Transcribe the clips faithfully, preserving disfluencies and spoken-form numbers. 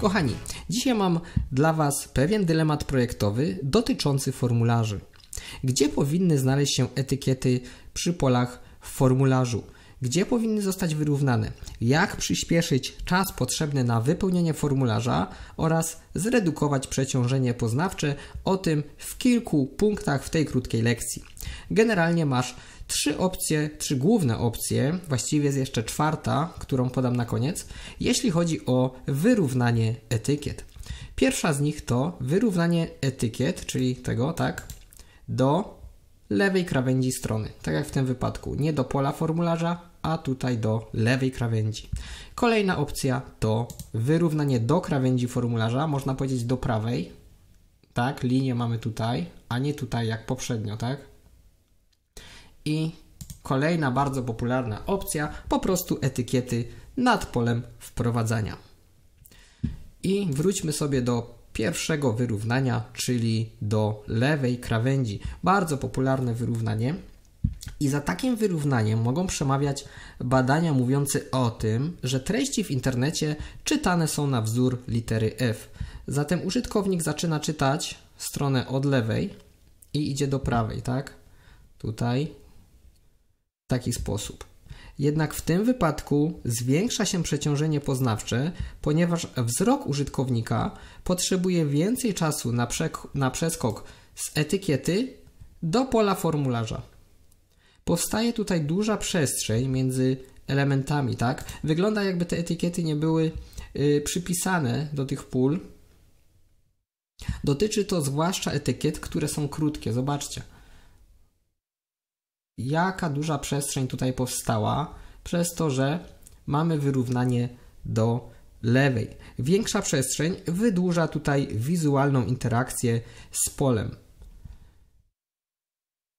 Kochani, dzisiaj mam dla Was pewien dylemat projektowy dotyczący formularzy. Gdzie powinny znaleźć się etykiety przy polach w formularzu? Gdzie powinny zostać wyrównane? Jak przyspieszyć czas potrzebny na wypełnienie formularza oraz zredukować przeciążenie poznawcze? O tym w kilku punktach w tej krótkiej lekcji. Generalnie masz trzy opcje, trzy główne opcje, właściwie jest jeszcze czwarta, którą podam na koniec, jeśli chodzi o wyrównanie etykiet. Pierwsza z nich to wyrównanie etykiet, czyli tego, tak, do lewej krawędzi strony, tak jak w tym wypadku, nie do pola formularza, a tutaj do lewej krawędzi. Kolejna opcja to wyrównanie do krawędzi formularza, można powiedzieć do prawej, tak, linię mamy tutaj, a nie tutaj jak poprzednio, tak. I kolejna bardzo popularna opcja, po prostu etykiety nad polem wprowadzania. I wróćmy sobie do pierwszego wyrównania, czyli do lewej krawędzi. Bardzo popularne wyrównanie. I za takim wyrównaniem mogą przemawiać badania mówiące o tym, że treści w internecie czytane są na wzór litery F. Zatem użytkownik zaczyna czytać stronę od lewej i idzie do prawej, tak? Tutaj. W taki sposób. Jednak w tym wypadku zwiększa się przeciążenie poznawcze, ponieważ wzrok użytkownika potrzebuje więcej czasu na, na przeskok z etykiety do pola formularza. Powstaje tutaj duża przestrzeń między elementami, tak? Wygląda, jakby te etykiety nie były yy, przypisane do tych pól. Dotyczy to zwłaszcza etykiet, które są krótkie. Zobaczcie. Jaka duża przestrzeń tutaj powstała przez to, że mamy wyrównanie do lewej. Większa przestrzeń wydłuża tutaj wizualną interakcję z polem.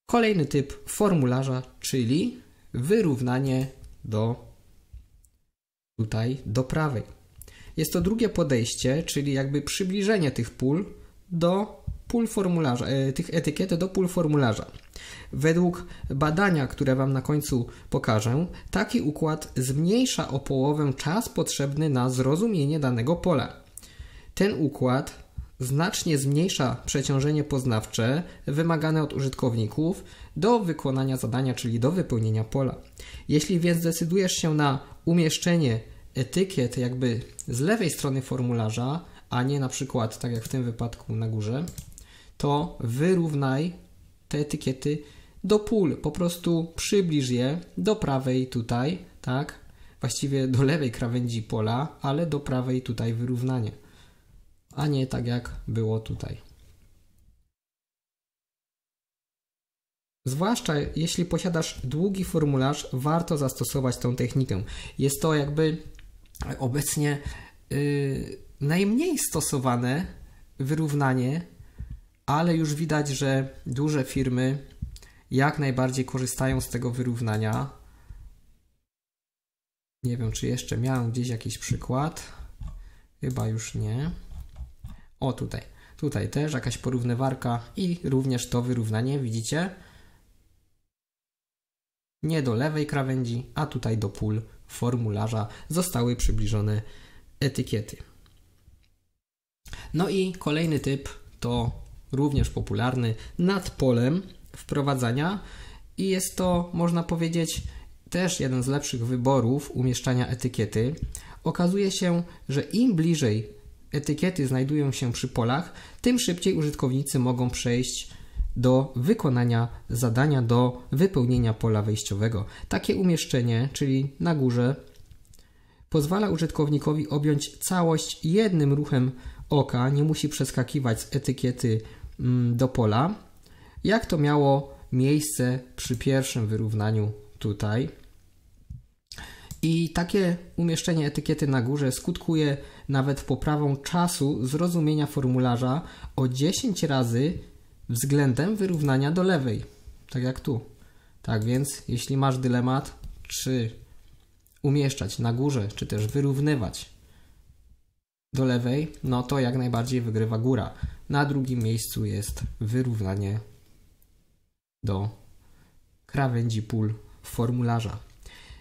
Kolejny typ formularza, czyli wyrównanie do tutaj do prawej. Jest to drugie podejście, czyli jakby przybliżenie tych pól do pól formularza, tych etykiet do pól formularza. Według badania, które Wam na końcu pokażę, taki układ zmniejsza o połowę czas potrzebny na zrozumienie danego pola. Ten układ znacznie zmniejsza przeciążenie poznawcze wymagane od użytkowników do wykonania zadania, czyli do wypełnienia pola. Jeśli więc zdecydujesz się na umieszczenie etykiet jakby z lewej strony formularza, a nie na przykład, tak jak w tym wypadku na górze, to wyrównaj te etykiety do pól, po prostu przybliż je do prawej tutaj, tak? Właściwie do lewej krawędzi pola, ale do prawej tutaj wyrównanie, a nie tak jak było tutaj. Zwłaszcza jeśli posiadasz długi formularz, warto zastosować tą technikę. Jest to jakby obecnie yy, najmniej stosowane wyrównanie, ale już widać, że duże firmy jak najbardziej korzystają z tego wyrównania. Nie wiem, czy jeszcze miałem gdzieś jakiś przykład. Chyba już nie. O, tutaj. Tutaj też jakaś porównywarka i również to wyrównanie, widzicie? Nie do lewej krawędzi, a tutaj do pól formularza zostały przybliżone etykiety. No i kolejny typ to również popularny nad polem wprowadzania i jest to, można powiedzieć, też jeden z lepszych wyborów umieszczania etykiety. Okazuje się, że im bliżej etykiety znajdują się przy polach, tym szybciej użytkownicy mogą przejść do wykonania zadania, do wypełnienia pola wejściowego. Takie umieszczenie, czyli na górze, pozwala użytkownikowi objąć całość jednym ruchem oka, nie musi przeskakiwać z etykiety do pola, jak to miało miejsce przy pierwszym wyrównaniu tutaj. I takie umieszczenie etykiety na górze skutkuje nawet poprawą czasu zrozumienia formularza o dziesięć razy względem wyrównania do lewej, tak jak tu. Tak więc jeśli masz dylemat, czy umieszczać na górze, czy też wyrównywać do lewej, no to jak najbardziej wygrywa góra. Na drugim miejscu jest wyrównanie do krawędzi pól formularza.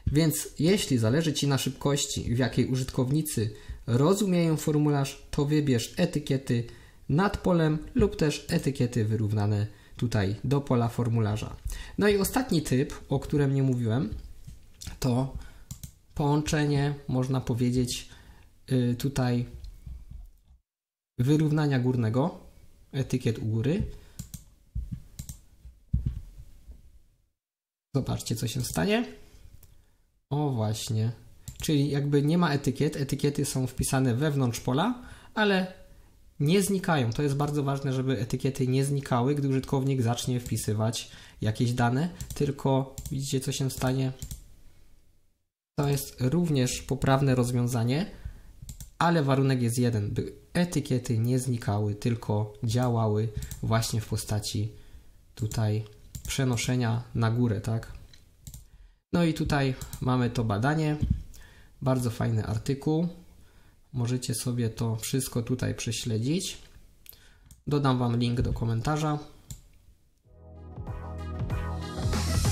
Więc jeśli zależy Ci na szybkości, w jakiej użytkownicy rozumieją formularz, to wybierz etykiety nad polem lub też etykiety wyrównane tutaj do pola formularza. No i ostatni typ, o którym nie mówiłem, to połączenie, można powiedzieć, yy, tutaj wyrównania górnego, etykiet u góry. Zobaczcie, co się stanie. O właśnie, czyli jakby nie ma etykiet, etykiety są wpisane wewnątrz pola, ale nie znikają. To jest bardzo ważne, żeby etykiety nie znikały, gdy użytkownik zacznie wpisywać jakieś dane, tylko widzicie, co się stanie. To jest również poprawne rozwiązanie, ale warunek jest jeden, by etykiety nie znikały, tylko działały właśnie w postaci tutaj przenoszenia na górę, tak? No i tutaj mamy to badanie, bardzo fajny artykuł. Możecie sobie to wszystko tutaj prześledzić. Dodam Wam link do komentarza.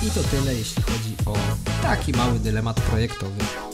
I to tyle, jeśli chodzi o taki mały dylemat projektowy.